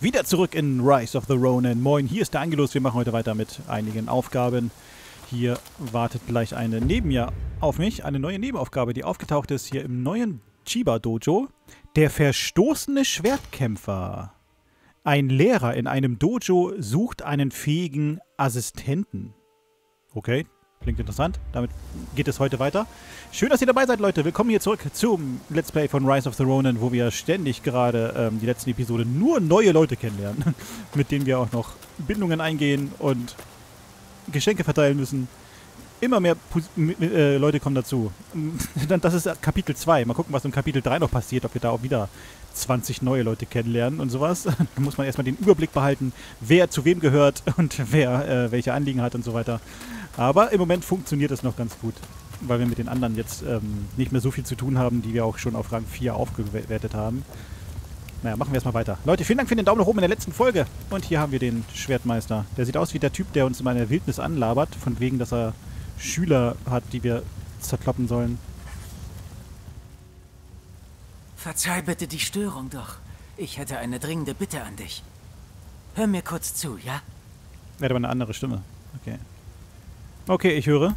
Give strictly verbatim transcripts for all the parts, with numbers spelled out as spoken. Wieder zurück in Rise of the Ronin. Moin, hier ist der Angelus. Wir machen heute weiter mit einigen Aufgaben. Hier wartet gleich eine neben mir auf mich. Eine neue Nebenaufgabe, die aufgetaucht ist hier im neuen Chiba-Dojo. Der verstoßene Schwertkämpfer. Ein Lehrer in einem Dojo sucht einen fähigen Assistenten. Okay, klingt interessant. Damit geht es heute weiter. Schön, dass ihr dabei seid, Leute. Willkommen hier zurück zum Let's Play von Rise of the Ronin, wo wir ständig gerade ähm, die letzten Episoden nur neue Leute kennenlernen, mit denen wir auch noch Bindungen eingehen und Geschenke verteilen müssen. Immer mehr Pus äh, Leute kommen dazu. Das ist Kapitel zwei. Mal gucken, was im Kapitel drei noch passiert, ob wir da auch wieder zwanzig neue Leute kennenlernen und sowas. Da muss man erstmal den Überblick behalten, wer zu wem gehört und wer äh, welche Anliegen hat und so weiter. Aber im Moment funktioniert das noch ganz gut, weil wir mit den anderen jetzt ähm, nicht mehr so viel zu tun haben, die wir auch schon auf Rang vier aufgewertet haben. Naja, machen wir erstmal weiter. Leute, vielen Dank für den Daumen nach oben in der letzten Folge. Und hier haben wir den Schwertmeister. Der sieht aus wie der Typ, der uns in meiner Wildnis anlabert, von wegen, dass er Schüler hat, die wir zerkloppen sollen. Verzeih bitte die Störung doch. Ich hätte eine dringende Bitte an dich. Hör mir kurz zu, ja? Er hat aber eine andere Stimme. Okay. Okay, ich höre.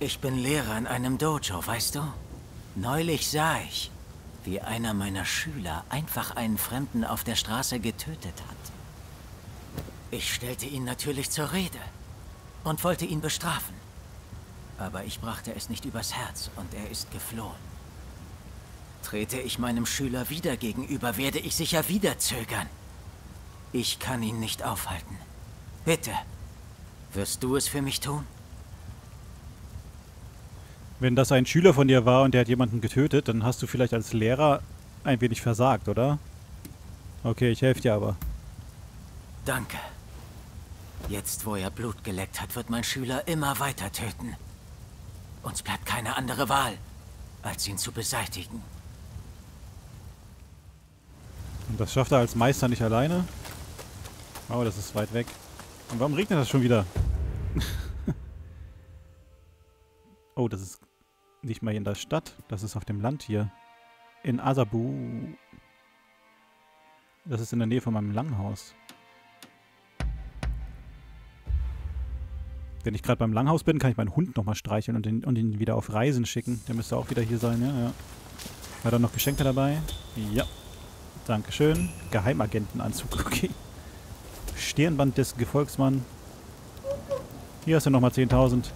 Ich bin Lehrer in einem Dojo, weißt du? Neulich sah ich, wie einer meiner Schüler einfach einen Fremden auf der Straße getötet hat. Ich stellte ihn natürlich zur Rede und wollte ihn bestrafen. Aber ich brachte es nicht übers Herz und er ist geflohen. Trete ich meinem Schüler wieder gegenüber, werde ich sicher wieder zögern. Ich kann ihn nicht aufhalten. Bitte. Wirst du es für mich tun? Wenn das ein Schüler von dir war und der hat jemanden getötet, dann hast du vielleicht als Lehrer ein wenig versagt, oder? Okay, ich helfe dir aber. Danke. Jetzt, wo er Blut geleckt hat, wird mein Schüler immer weiter töten. Uns bleibt keine andere Wahl, als ihn zu beseitigen. Und das schafft er als Meister nicht alleine? Oh, das ist weit weg. Und warum regnet das schon wieder? Oh, das ist nicht mal hier in der Stadt. Das ist auf dem Land hier. In Asabu. Das ist in der Nähe von meinem Langhaus. Wenn ich gerade beim Langhaus bin, kann ich meinen Hund nochmal streicheln und ihn, und ihn wieder auf Reisen schicken. Der müsste auch wieder hier sein, ja, ja. War da noch Geschenke dabei? Ja. Dankeschön. Geheimagentenanzug, okay. Stirnband des Gefolgsmann. Hier hast du nochmal zehntausend.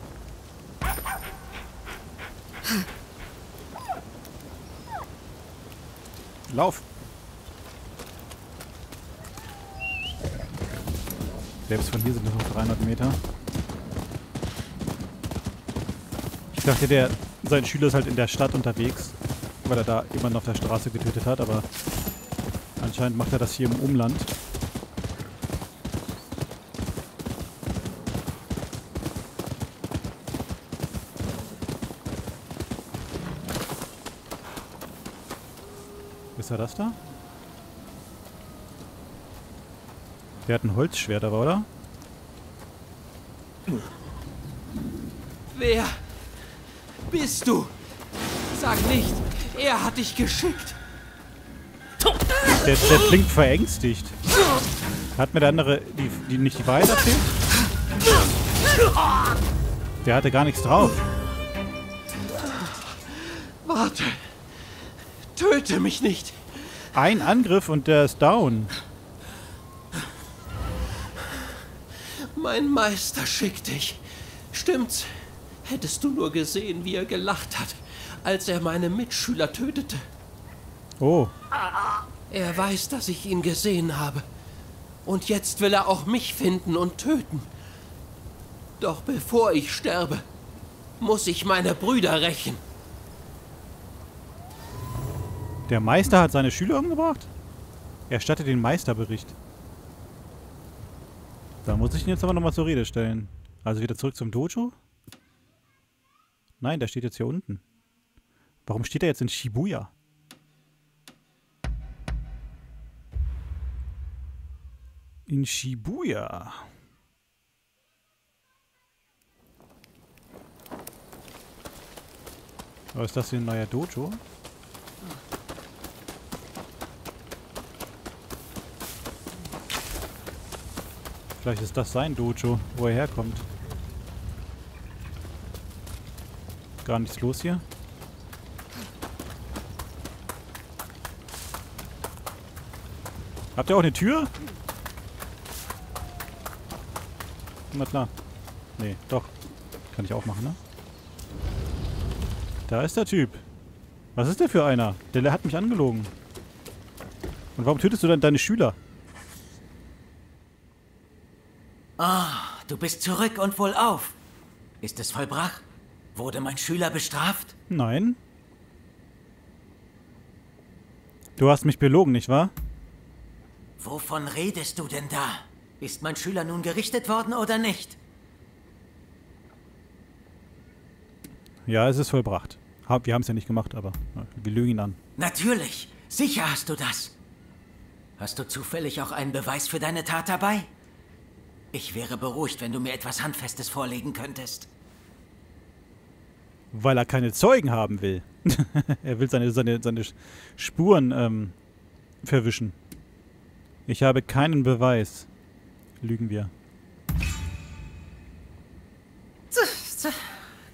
Lauf! Selbst von hier sind es noch dreihundert Meter. Ich dachte, der, sein Schüler ist halt in der Stadt unterwegs, weil er da jemanden auf der Straße getötet hat, aber anscheinend macht er das hier im Umland. Ist er das da? Der hat ein Holzschwert aber, oder? Wer bist du? Sag nicht, er hat dich geschickt. Der, der klingt verängstigt. Hat mir der andere die, die nicht die Wahrheit erzählt? Der hatte gar nichts drauf. Warte. Töte mich nicht! Ein Angriff und der ist down. Mein Meister schickt dich. Stimmt's? Hättest du nur gesehen, wie er gelacht hat, als er meine Mitschüler tötete. Oh. Er weiß, dass ich ihn gesehen habe. Und jetzt will er auch mich finden und töten. Doch bevor ich sterbe, muss ich meine Brüder rächen. Der Meister hat seine Schüler umgebracht? Er erstattet den Meisterbericht. Da muss ich ihn jetzt aber nochmal zur Rede stellen. Also wieder zurück zum Dojo? Nein, der steht jetzt hier unten. Warum steht er jetzt in Shibuya? In Shibuya. Aber ist das hier ein neuer Dojo? Vielleicht ist das sein Dojo, wo er herkommt. Gar nichts los hier. Habt ihr auch eine Tür? Na klar. Nee, doch. Kann ich auch machen, ne? Da ist der Typ. Was ist der für einer? Der, der hat mich angelogen. Und warum tötest du dann deine Schüler? Ah, du bist zurück und wohlauf. Ist es vollbracht? Wurde mein Schüler bestraft? Nein. Du hast mich belogen, nicht wahr? Wovon redest du denn da? Ist mein Schüler nun gerichtet worden oder nicht? Ja, es ist vollbracht. Wir haben es ja nicht gemacht, aber wir lügen ihn an. Natürlich. Sicher hast du das. Hast du zufällig auch einen Beweis für deine Tat dabei? Ich wäre beruhigt, wenn du mir etwas Handfestes vorlegen könntest. Weil er keine Zeugen haben will. Er will seine, seine, seine Spuren ähm, verwischen. Ich habe keinen Beweis. Lügen wir.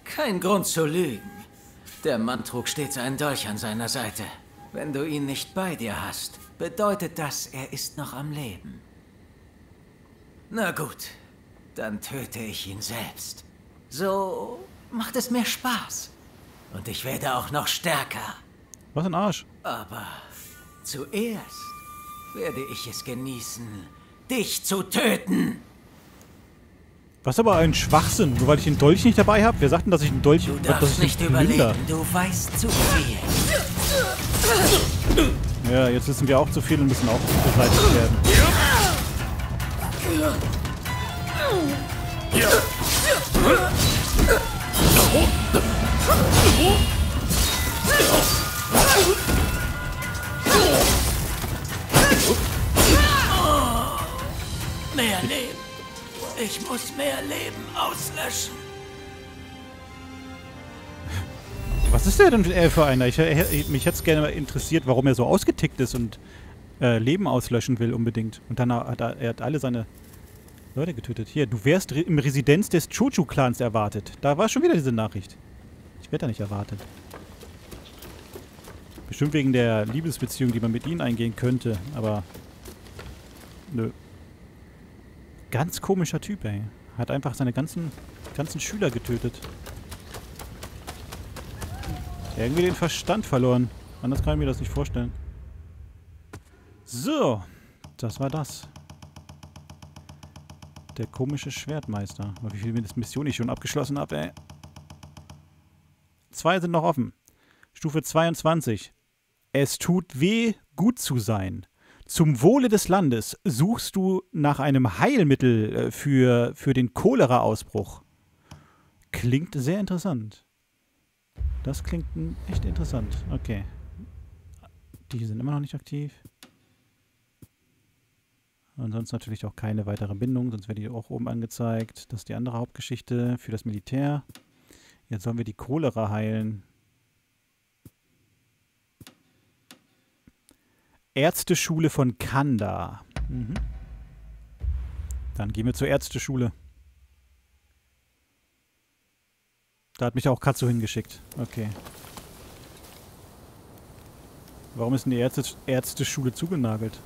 Kein Grund zu lügen. Der Mann trug stets einen Dolch an seiner Seite. Wenn du ihn nicht bei dir hast, bedeutet das, er ist noch am Leben. Na gut, dann töte ich ihn selbst. So macht es mehr Spaß. Und ich werde auch noch stärker. Was ein Arsch. Aber zuerst werde ich es genießen, dich zu töten. Was aber ein Schwachsinn, nur weil ich den Dolch nicht dabei habe? Wer sagt denn, dass ich einen Dolch... Du darfst ich nicht überlegen, du weißt zu viel. Ja, jetzt wissen wir auch zu viel und müssen auch beseitigt werden. Oh, mehr Leben. Ich muss mehr Leben auslöschen. Was ist der denn für einer? Ich, ich, mich hätte es gerne interessiert, warum er so ausgetickt ist und äh, Leben auslöschen will unbedingt. Und dann hat er, er hat alle seine Leute getötet. Hier, du wärst im Residenz des Chuchu-Clans erwartet. Da war schon wieder diese Nachricht. Ich werde da nicht erwartet. Bestimmt wegen der Liebesbeziehung, die man mit ihnen eingehen könnte, aber... Nö. Ganz komischer Typ, ey. Hat einfach seine ganzen, ganzen Schüler getötet. Irgendwie den Verstand verloren. Anders kann ich mir das nicht vorstellen. So. Das war das. Der komische Schwertmeister. Wie viel Mission ich schon abgeschlossen habe, ey. Zwei sind noch offen. Stufe zweiundzwanzig. Es tut weh, gut zu sein. Zum Wohle des Landes suchst du nach einem Heilmittel für, für den Cholera-Ausbruch. Klingt sehr interessant. Das klingt echt interessant. Okay. Die sind immer noch nicht aktiv. Und sonst natürlich auch keine weitere Bindung, sonst wäre die auch oben angezeigt. Das ist die andere Hauptgeschichte für das Militär. Jetzt sollen wir die Cholera heilen. Ärzteschule von Kanda. Mhm. Dann gehen wir zur Ärzteschule. Da hat mich auch Katsu hingeschickt. Okay. Warum ist denn die Ärzte Ärzteschule zugenagelt?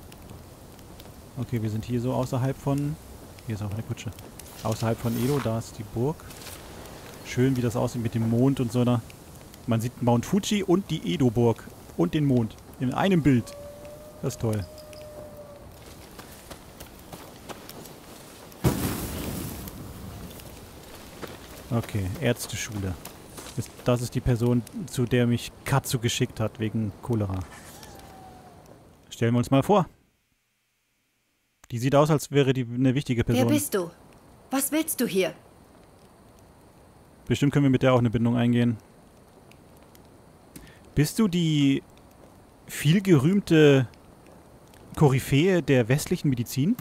Okay, wir sind hier so außerhalb von... Hier ist auch eine Kutsche. Außerhalb von Edo, da ist die Burg. Schön, wie das aussieht mit dem Mond und so einer... Man sieht Mount Fuji und die Edo-Burg. Und den Mond. In einem Bild. Das ist toll. Okay, Ärzteschule. Das ist die Person, zu der mich Katsu geschickt hat, wegen Cholera. Stellen wir uns mal vor. Die sieht aus, als wäre die eine wichtige Person. Wer bist du? Was willst du hier? Bestimmt können wir mit der auch eine Bindung eingehen. Bist du die vielgerühmte Koryphäe der westlichen Medizin?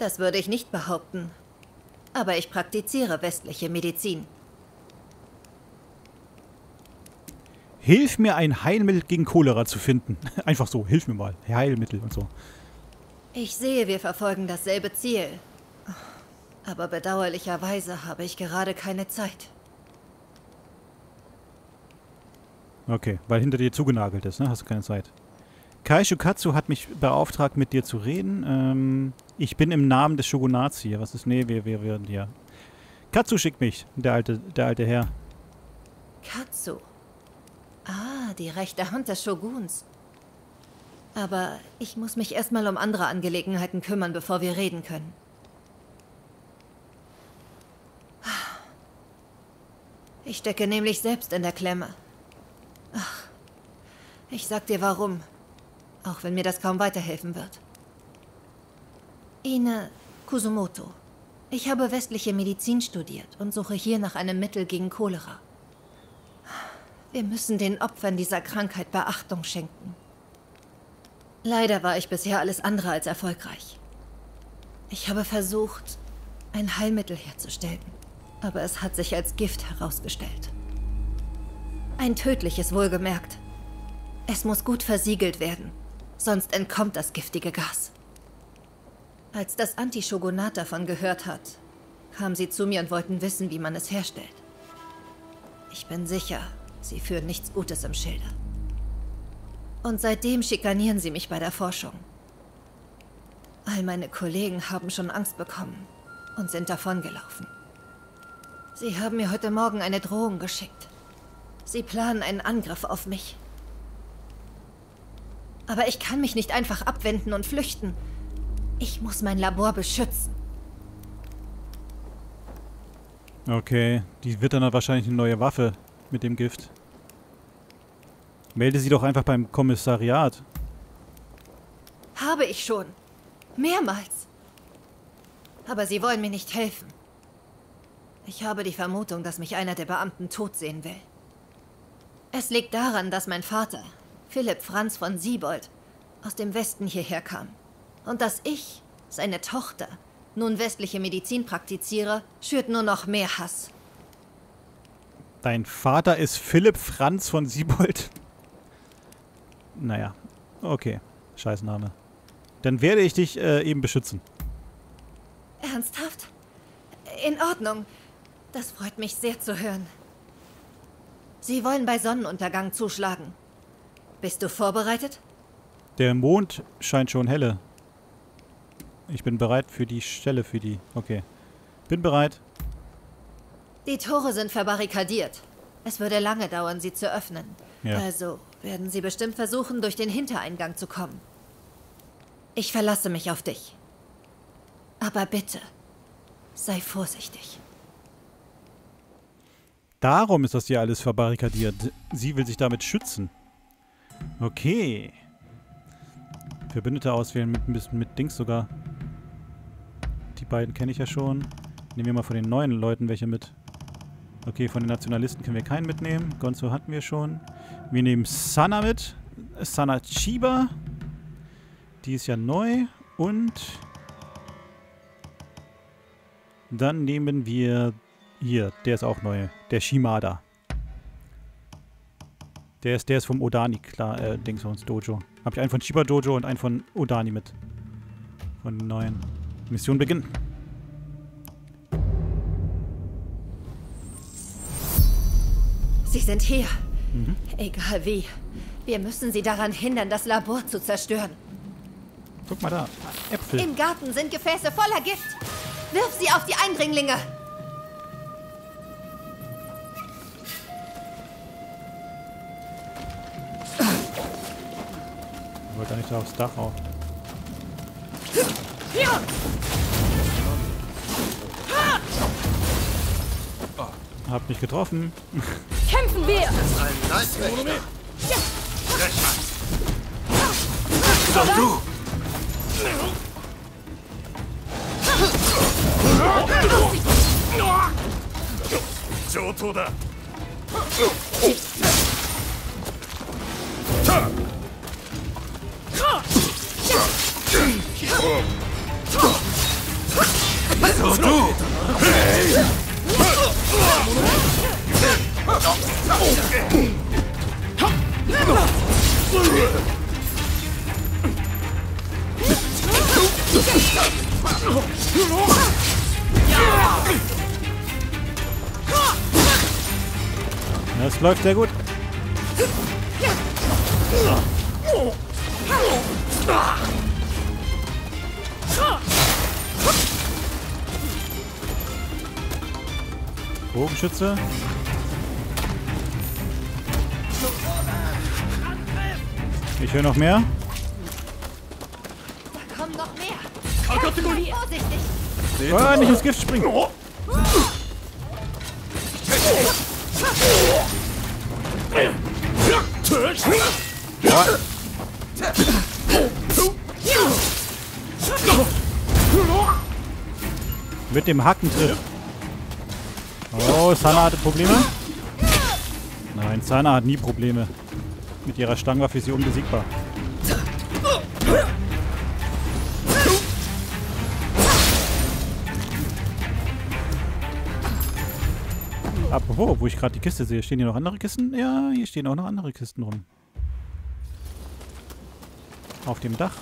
Das würde ich nicht behaupten. Aber ich praktiziere westliche Medizin. Hilf mir, ein Heilmittel gegen Cholera zu finden. Einfach so, hilf mir mal. Heilmittel und so. Ich sehe, wir verfolgen dasselbe Ziel. Aber bedauerlicherweise habe ich gerade keine Zeit. Okay, weil hinter dir zugenagelt ist, ne? Hast du keine Zeit. Kaishu Katsu hat mich beauftragt, mit dir zu reden. Ähm, ich bin im Namen des Shogunats hier. Was ist? Nee, wir, wir werden hier. Katsu schickt mich, der alte, der alte Herr. Katsu? Ah, die rechte Hand des Shoguns. Aber ich muss mich erstmal um andere Angelegenheiten kümmern, bevor wir reden können. Ich stecke nämlich selbst in der Klemme. Ach, ich sag dir warum. Auch wenn mir das kaum weiterhelfen wird. Ine Kusumoto. Ich habe westliche Medizin studiert und suche hier nach einem Mittel gegen Cholera. Wir müssen den Opfern dieser Krankheit Beachtung schenken. Leider war ich bisher alles andere als erfolgreich. Ich habe versucht, ein Heilmittel herzustellen, aber es hat sich als Gift herausgestellt. Ein tödliches wohlgemerkt. Es muss gut versiegelt werden, sonst entkommt das giftige Gas. Als das Anti-Shogunat davon gehört hat, kamen sie zu mir und wollten wissen, wie man es herstellt. Ich bin sicher, sie führen nichts Gutes im Schilde. Und seitdem schikanieren sie mich bei der Forschung. All meine Kollegen haben schon Angst bekommen und sind davongelaufen. Sie haben mir heute Morgen eine Drohung geschickt. Sie planen einen Angriff auf mich. Aber ich kann mich nicht einfach abwenden und flüchten. Ich muss mein Labor beschützen. Okay, die wird dann wahrscheinlich eine neue Waffe mit dem Gift. Melde sie doch einfach beim Kommissariat. Habe ich schon. Mehrmals. Aber sie wollen mir nicht helfen. Ich habe die Vermutung, dass mich einer der Beamten tot sehen will. Es liegt daran, dass mein Vater, Philipp Franz von Siebold, aus dem Westen hierher kam. Und dass ich, seine Tochter, nun westliche Medizin praktiziere, schürt nur noch mehr Hass. Dein Vater ist Philipp Franz von Siebold? Naja, okay. Scheißname. Dann werde ich dich äh, eben beschützen. Ernsthaft? In Ordnung. Das freut mich sehr zu hören. Sie wollen bei Sonnenuntergang zuschlagen. Bist du vorbereitet? Der Mond scheint schon helle. Ich bin bereit für die Stelle, für die... Okay. Bin bereit. Die Tore sind verbarrikadiert. Es würde lange dauern, sie zu öffnen. Ja. Also werden sie bestimmt versuchen, durch den Hintereingang zu kommen. Ich verlasse mich auf dich. Aber bitte, sei vorsichtig. Darum ist das hier alles verbarrikadiert. Sie will sich damit schützen. Okay. Verbündete auswählen mit ein bisschen mit Dings sogar. Die beiden kenne ich ja schon. Nehmen wir mal von den neuen Leuten welche mit. Okay, von den Nationalisten können wir keinen mitnehmen. Gonzo hatten wir schon. Wir nehmen Sana mit. Sana Chiba. Die ist ja neu. Und dann nehmen wir hier. Der ist auch neu. Der Shimada. Der ist, der ist vom Odani, klar, äh, Dings von uns Dojo. Habe ich einen von Chiba-Dojo und einen von Odani mit. Von den neuen. Mission beginnen. Sie sind hier. Mhm. Egal wie. Wir müssen sie daran hindern, das Labor zu zerstören. Guck mal da. Äpfel. Im Garten sind Gefäße voller Gift. Wirf sie auf die Eindringlinge. Ich wollte nicht da aufs Dach rauf. Ja. Hab mich getroffen. Kämpfen wir! Das ist ein Leistwächter. Ja. Doch du! So du! Hey! Oh! Läuft sehr gut. Bogenschütze. Ich höre noch mehr. Da kommen noch mehr. Vorsichtig. Ah, nicht ins Gift springen. Ja. Mit dem Hackentritt. Oh, Sana hatte Probleme. Nein, Sana hat nie Probleme. Mit ihrer Stangenwaffe ist sie unbesiegbar. Apropos, wo ich gerade die Kiste sehe. Stehen hier noch andere Kisten? Ja, hier stehen auch noch andere Kisten rum. Auf dem Dach.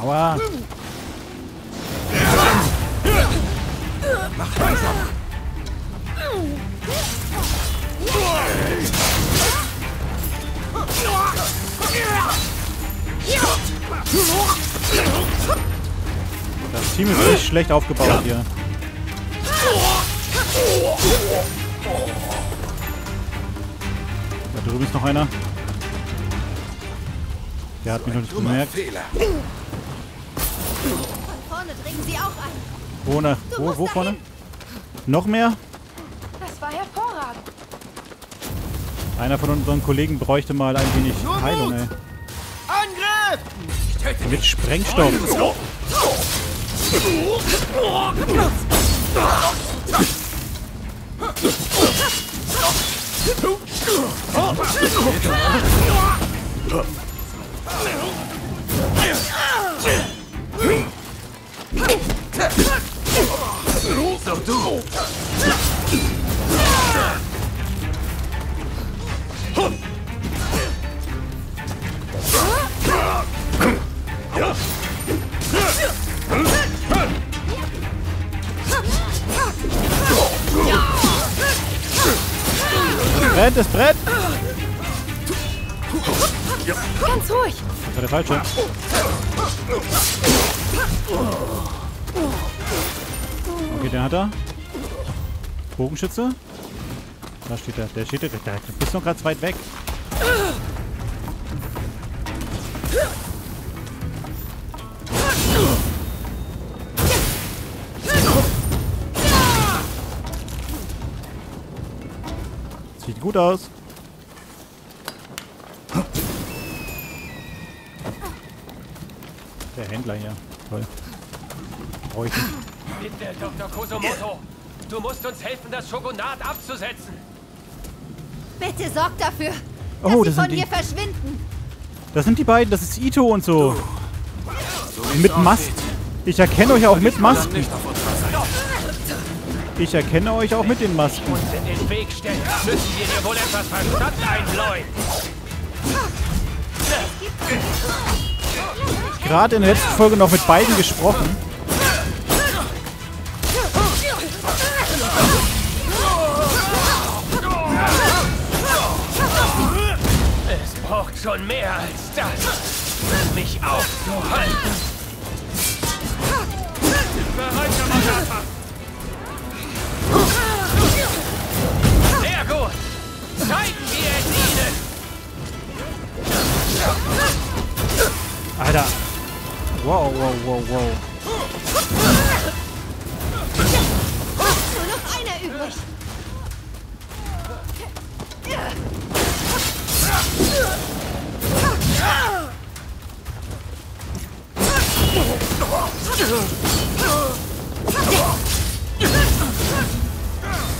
Aua! Mach langsam! Das Team ist echt schlecht aufgebaut hier. Da drüben ist noch einer. Der hat mich noch nicht bemerkt. Von vorne dringen sie auch ein. Ohne. Wo, wo vorne? Noch mehr? Das war hervorragend. Einer von unseren Kollegen bräuchte mal ein wenig Nur Heilung, ey. Angriff! Mit Sprengstoff. Brett, das Brett! Ganz ruhig! Das war der falsche. Okay, der hat er. Bogenschütze. Da steht er. Der steht direkt. Du bist noch ganz weit weg. Sieht gut aus. Der Händler hier. Toll. Bitte, Doktor Kusumoto, du musst uns helfen, das Shogunat abzusetzen. Bitte sorg dafür, dass oh, das sie von hier verschwinden. Das sind die beiden, das ist Ito und so. so mit Mast. Ich erkenne euch auch mit Masken. Ich erkenne euch auch mit den Masken. Uns in den Weg stellen, müssen wir dir wohl etwas Verstand einbläuen. Gerade in der letzten Folge noch mit beiden gesprochen. Schon mehr als das, um mich aufzuhalten. Sehr gut. Zeigen wir es ihnen. Alter. Wow, wow, wow, wow. Nur noch einer übrig.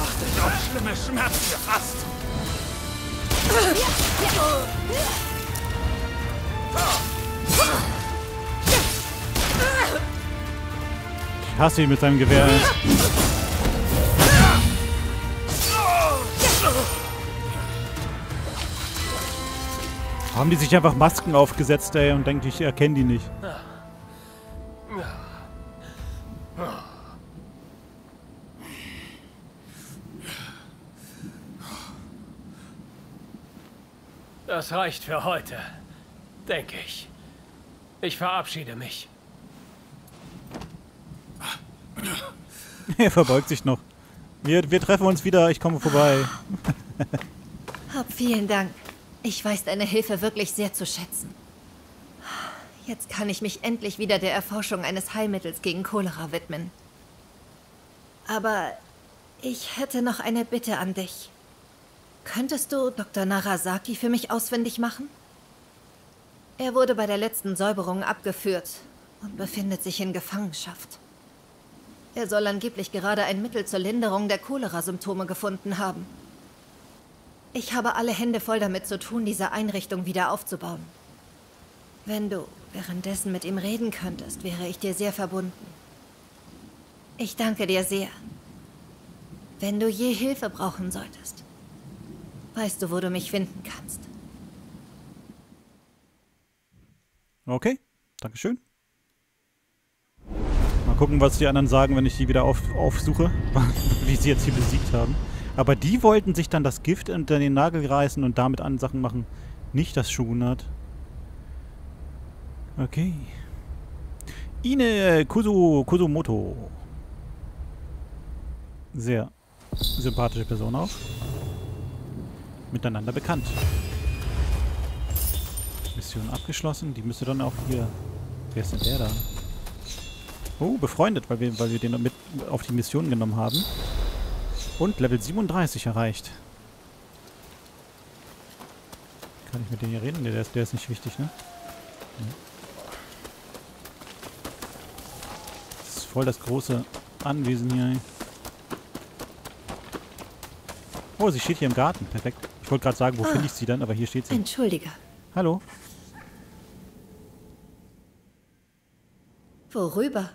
Achtet auf schlimme Schmerzen gefasst. hasse ihn mit seinem Gewehr. Haben die sich einfach Masken aufgesetzt, ey, und denken, ich erkenne die nicht. Das reicht für heute, denke ich. Ich verabschiede mich. Er verbeugt sich noch. Wir, wir treffen uns wieder, ich komme vorbei. Hab vielen Dank. Ich weiß deine Hilfe wirklich sehr zu schätzen. Jetzt kann ich mich endlich wieder der Erforschung eines Heilmittels gegen Cholera widmen. Aber ich hätte noch eine Bitte an dich. Könntest du Doktor Narasaki für mich ausfindig machen? Er wurde bei der letzten Säuberung abgeführt und befindet sich in Gefangenschaft. Er soll angeblich gerade ein Mittel zur Linderung der Cholera-Symptome gefunden haben. Ich habe alle Hände voll damit zu tun, diese Einrichtung wieder aufzubauen. Wenn du währenddessen mit ihm reden könntest, wäre ich dir sehr verbunden. Ich danke dir sehr. Wenn du je Hilfe brauchen solltest, weißt du, wo du mich finden kannst. Okay, Dankeschön. Mal gucken, was die anderen sagen, wenn ich die wieder auf, aufsuche, wie sie jetzt hier besiegt haben. Aber die wollten sich dann das Gift unter den Nagel reißen und damit an Sachen machen, nicht das Shogunat. Okay. Ine Kusu, Kusumoto. Sehr sympathische Person auch. Miteinander bekannt. Mission abgeschlossen. Die müsste dann auch hier... Wer ist denn der da? Oh, befreundet, weil wir, weil wir den mit auf die Mission genommen haben. Und Level siebenunddreißig erreicht. Kann ich mit dem hier reden? Nee, der ist, der ist nicht wichtig, ne? Das ist voll das große Anwesen hier. Oh, sie steht hier im Garten. Perfekt. Ich wollte gerade sagen, wo ah, finde ich sie dann, aber hier steht sie. Entschuldige. Hallo. Worüber?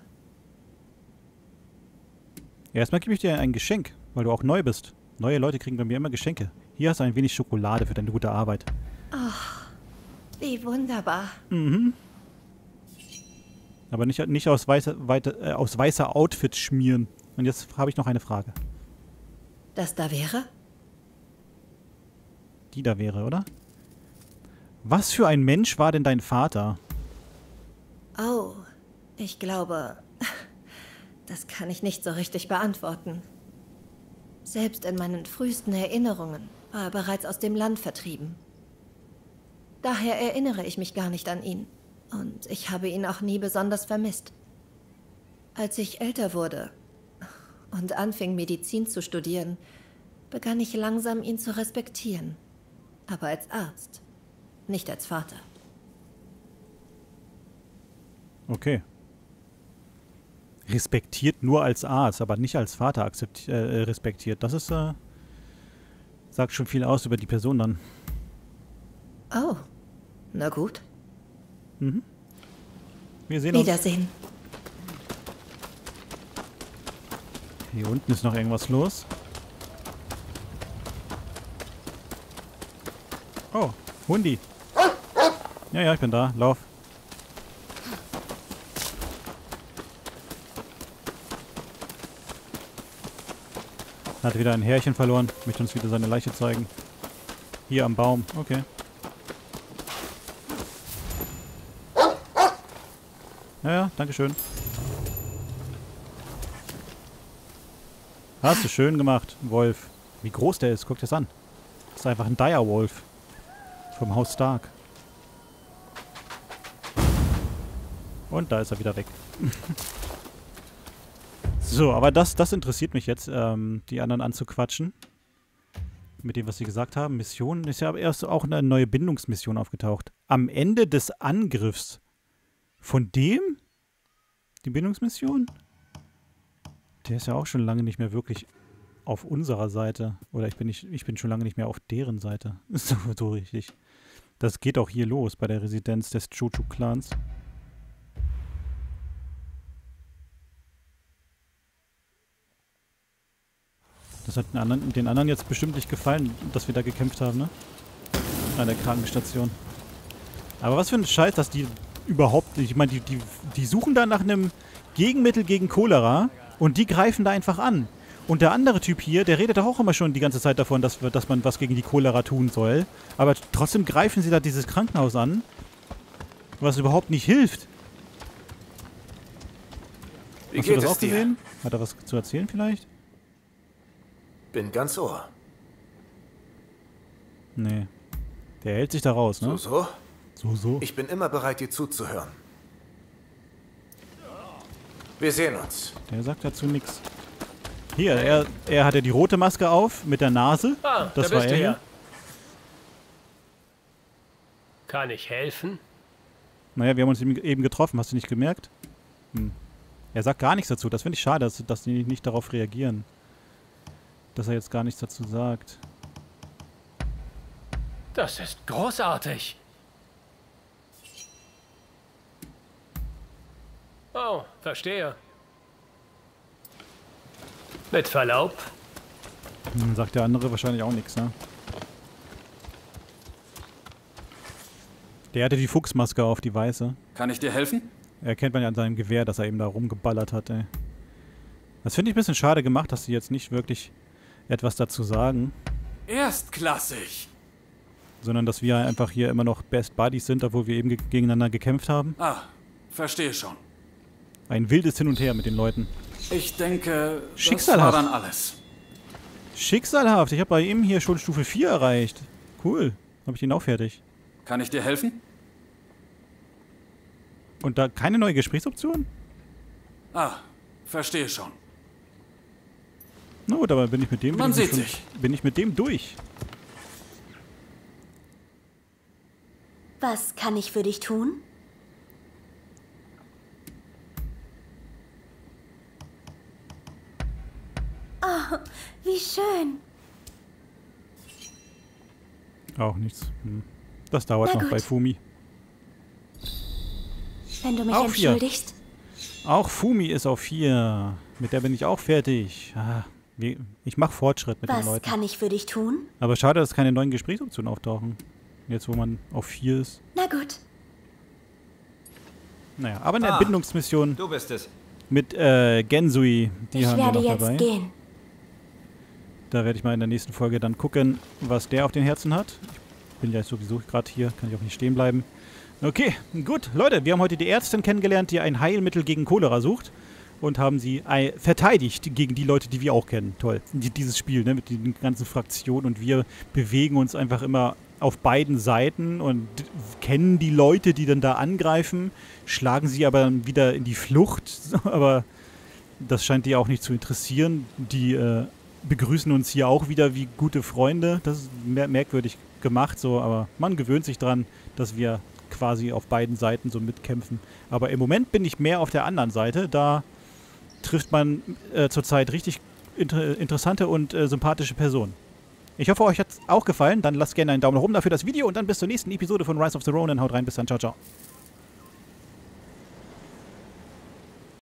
Erstmal gebe ich dir ein Geschenk, weil du auch neu bist. Neue Leute kriegen bei mir immer Geschenke. Hier hast du ein wenig Schokolade für deine gute Arbeit. Ach, wie wunderbar. Mhm. Aber nicht, nicht aus, weiße, weite, äh, aus weißer Outfit schmieren. Und jetzt habe ich noch eine Frage. Das da wäre? Die da wäre, oder? Was für ein Mensch war denn dein Vater? Oh, ich glaube... Das kann ich nicht so richtig beantworten. Selbst in meinen frühesten Erinnerungen war er bereits aus dem Land vertrieben. Daher erinnere ich mich gar nicht an ihn. Und ich habe ihn auch nie besonders vermisst. Als ich älter wurde und anfing, Medizin zu studieren, begann ich langsam, ihn zu respektieren. Aber als Arzt, nicht als Vater. Okay. Respektiert nur als Arzt, aber nicht als Vater akzept, äh, respektiert. Das ist, äh, sagt schon viel aus über die Person dann. Oh, na gut. Mhm. Wir sehen uns. Wiedersehen. Hier unten ist noch irgendwas los. Oh, Hundi. Ja, ja, ich bin da. Lauf. Hat wieder ein Härchen verloren. Möchte uns wieder seine Leiche zeigen. Hier am Baum. Okay. Naja, dankeschön. Hast du schön gemacht, Wolf. Wie groß der ist. Guck dir das an. Das ist einfach ein Dire-Wolf. Vom Haus Stark. Und da ist er wieder weg. So, aber das, das interessiert mich jetzt, ähm, die anderen anzuquatschen. Mit dem, was sie gesagt haben. Mission ist ja erst auch eine neue Bindungsmission aufgetaucht. Am Ende des Angriffs. Von dem? Die Bindungsmission? Der ist ja auch schon lange nicht mehr wirklich auf unserer Seite. Oder ich bin, nicht, ich bin schon lange nicht mehr auf deren Seite. So, so richtig. Das geht auch hier los bei der Residenz des Chuchu-Clans. Das hat den anderen, den anderen jetzt bestimmt nicht gefallen, dass wir da gekämpft haben, ne? An der Krankenstation. Aber was für ein Scheiß, dass die überhaupt nicht... Ich meine, die, die, die suchen da nach einem Gegenmittel gegen Cholera und die greifen da einfach an. Und der andere Typ hier, der redet doch auch immer schon die ganze Zeit davon, dass, dass man was gegen die Cholera tun soll. Aber trotzdem greifen sie da dieses Krankenhaus an, was überhaupt nicht hilft. Wie Hast du das auch gesehen? Dir? Hat er was zu erzählen vielleicht? Bin ganz ohr. Nee. Der hält sich da raus, ne? So, so? So, so. Ich bin immer bereit, dir zuzuhören. Wir sehen uns. Der sagt dazu nichts. Hier, er, er hat ja die rote Maske auf, mit der Nase. Ah, das da war er. Ja. Kann ich helfen? Naja, wir haben uns eben getroffen, hast du nicht gemerkt? Hm. Er sagt gar nichts dazu, das finde ich schade, dass, dass die nicht darauf reagieren. Dass er jetzt gar nichts dazu sagt. Das ist großartig. Oh, verstehe. Mit Verlaub. Hm, sagt der andere wahrscheinlich auch nichts, ne? Der hatte die Fuchsmaske auf, die weiße. Kann ich dir helfen? Erkennt man ja an seinem Gewehr, dass er eben da rumgeballert hat, ey. Das finde ich ein bisschen schade gemacht, dass sie jetzt nicht wirklich etwas dazu sagen. Erstklassig! Sondern, dass wir einfach hier immer noch Best Buddies sind, obwohl wir eben ge gegeneinander gekämpft haben. Ah, verstehe schon. Ein wildes Hin und Her mit den Leuten. Ich denke, das war dann alles. Schicksalhaft. Ich habe bei ihm hier schon Stufe vier erreicht. Cool. Habe ich ihn auch fertig. Kann ich dir helfen? Und da keine neue Gesprächsoption? Ah, verstehe schon. Na gut, aber bin ich mit dem... Man sieht sich. Bin ich mit dem durch. Was kann ich für dich tun? Oh, wie schön. Auch nichts. Das dauert noch bei Fumi. Wenn du mich entschuldigst. Auch Fumi ist auf vier. Mit der bin ich auch fertig. Ah, ich mache Fortschritt mit den Leuten. Was kann ich für dich tun? Aber schade, dass keine neuen Gesprächsoptionen auftauchen. Jetzt, wo man auf vier ist. Na gut. Naja, aber eine Entbindungsmission. Du bist es. Mit äh, Gensui. Die haben wir noch dabei. Ich werde jetzt gehen. Da werde ich mal in der nächsten Folge dann gucken, was der auf den Herzen hat. Ich bin ja sowieso gerade hier, kann ich auch nicht stehen bleiben. Okay, gut. Leute, wir haben heute die Ärztin kennengelernt, die ein Heilmittel gegen Cholera sucht. Und haben sie verteidigt gegen die Leute, die wir auch kennen. Toll. Dieses Spiel, ne, mit den ganzen Fraktionen. Und wir bewegen uns einfach immer auf beiden Seiten und kennen die Leute, die dann da angreifen. Schlagen sie aber dann wieder in die Flucht. Aber das scheint die auch nicht zu interessieren. Die, äh... begrüßen uns hier auch wieder wie gute Freunde. Das ist mer merkwürdig gemacht so, aber man gewöhnt sich dran, dass wir quasi auf beiden Seiten so mitkämpfen. Aber im Moment bin ich mehr auf der anderen Seite. Da trifft man äh, zurzeit richtig inter interessante und äh, sympathische Personen. Ich hoffe, euch hat es auch gefallen. Dann lasst gerne einen Daumen nach oben dafür das Video und dann bis zur nächsten Episode von Rise of the Ronin. Haut rein, bis dann. Ciao, ciao.